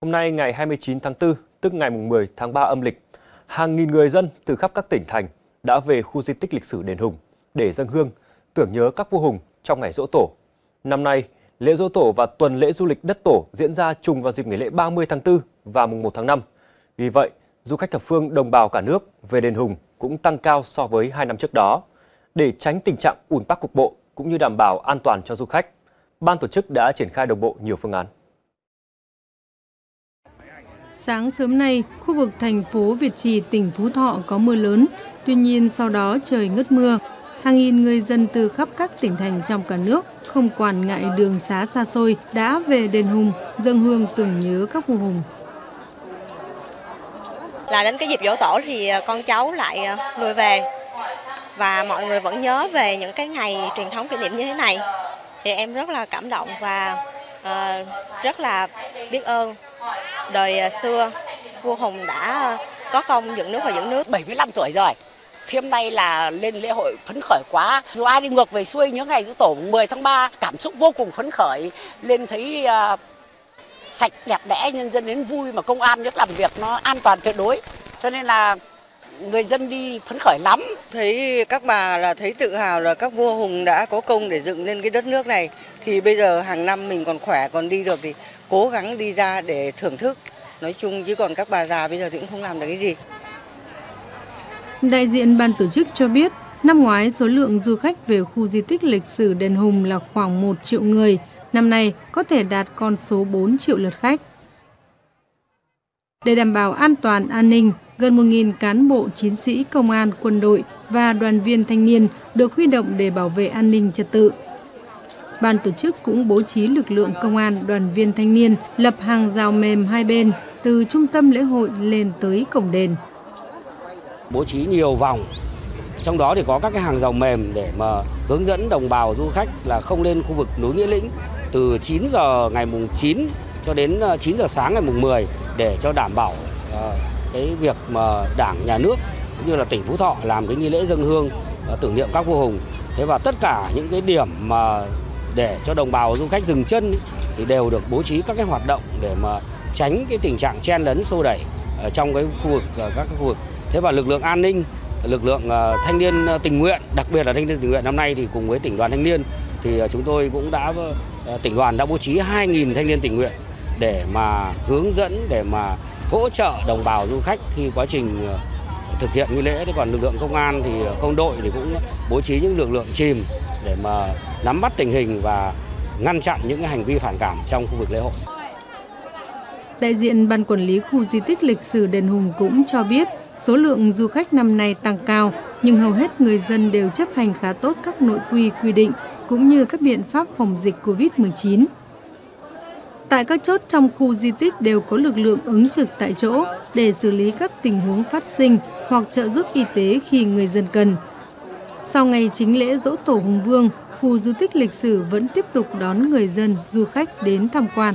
Hôm nay ngày 29 tháng 4, tức ngày 10 tháng 3 âm lịch, hàng nghìn người dân từ khắp các tỉnh thành đã về khu di tích lịch sử Đền Hùng để dâng hương, tưởng nhớ các vua hùng trong ngày Giỗ Tổ. Năm nay, lễ Giỗ Tổ và tuần lễ du lịch đất Tổ diễn ra trùng vào dịp nghỉ lễ 30 tháng 4 và mùng 1 tháng 5. Vì vậy, du khách thập phương đồng bào cả nước về Đền Hùng cũng tăng cao so với 2 năm trước đó. Để tránh tình trạng ùn tắc cục bộ cũng như đảm bảo an toàn cho du khách, ban tổ chức đã triển khai đồng bộ nhiều phương án. Sáng sớm nay, khu vực thành phố Việt Trì, tỉnh Phú Thọ có mưa lớn, tuy nhiên sau đó trời ngớt mưa. Hàng nghìn người dân từ khắp các tỉnh thành trong cả nước, không quản ngại đường xá xa xôi, đã về Đền Hùng, dâng hương tưởng nhớ các vua hùng. Là đến cái dịp Giỗ Tổ thì con cháu lại lùi về và mọi người vẫn nhớ về những cái ngày truyền thống kỷ niệm như thế này. Thì em rất là cảm động và rất là biết ơn đời xưa vua hùng đã có công dựng nước và giữ nước. 75 tuổi rồi, thì hôm nay là lên lễ hội phấn khởi quá. Dù ai đi ngược về xuôi những ngày Giỗ Tổ 10 tháng 3, cảm xúc vô cùng phấn khởi, lên thấy sạch đẹp đẽ, nhân dân đến vui mà công an rất làm việc nó an toàn tuyệt đối. Cho nên là người dân đi phấn khởi lắm. Thấy các bà là thấy tự hào là các vua hùng đã có công để dựng nên cái đất nước này. Thì bây giờ hàng năm mình còn khỏe, còn đi được thì cố gắng đi ra để thưởng thức. Nói chung chứ còn các bà già bây giờ thì cũng không làm được cái gì. Đại diện ban tổ chức cho biết, năm ngoái số lượng du khách về khu di tích lịch sử Đền Hùng là khoảng 1 triệu người. Năm nay có thể đạt con số 4 triệu lượt khách. Để đảm bảo an toàn, an ninh, gần 1.000 cán bộ, chiến sĩ, công an, quân đội và đoàn viên thanh niên được huy động để bảo vệ an ninh trật tự. Ban tổ chức cũng bố trí lực lượng công an, đoàn viên thanh niên lập hàng rào mềm hai bên từ trung tâm lễ hội lên tới cổng đền. Bố trí nhiều vòng, trong đó thì có các cái hàng rào mềm để mà hướng dẫn đồng bào du khách là không lên khu vực núi Nghĩa Lĩnh từ 9 giờ ngày mùng 9 cho đến 9 giờ sáng ngày mùng 10 để cho đảm bảo cái việc mà Đảng, Nhà nước cũng như là tỉnh Phú Thọ làm cái nghi lễ dâng hương tưởng niệm các vua hùng. Thế và tất cả những cái điểm mà để cho đồng bào du khách dừng chân thì đều được bố trí các cái hoạt động để mà tránh cái tình trạng chen lấn xô đẩy ở trong cái khu vực các khu vực. Thế và lực lượng an ninh, lực lượng thanh niên tình nguyện, đặc biệt là thanh niên tình nguyện năm nay thì cùng với tỉnh đoàn thanh niên thì chúng tôi cũng đã tỉnh đoàn bố trí 2.000 thanh niên tình nguyện để mà hướng dẫn, để mà hỗ trợ đồng bào du khách khi quá trình thực hiện nghi lễ. Thế còn lực lượng công an thì công đội thì cũng bố trí những lực lượng chìm để mà nắm bắt tình hình và ngăn chặn những hành vi phản cảm trong khu vực lễ hội. Đại diện ban quản lý khu di tích lịch sử Đền Hùng cũng cho biết số lượng du khách năm nay tăng cao nhưng hầu hết người dân đều chấp hành khá tốt các nội quy quy định cũng như các biện pháp phòng dịch Covid-19. Tại các chốt trong khu di tích đều có lực lượng ứng trực tại chỗ để xử lý các tình huống phát sinh hoặc trợ giúp y tế khi người dân cần. Sau ngày chính lễ Giỗ Tổ Hùng Vương, khu di tích lịch sử vẫn tiếp tục đón người dân, du khách đến tham quan.